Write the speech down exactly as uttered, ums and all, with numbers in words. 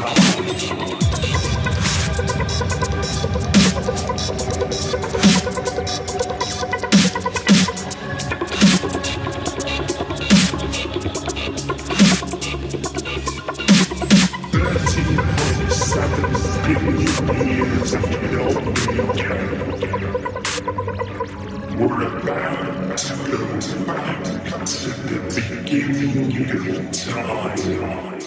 About to go back to the beginning of time.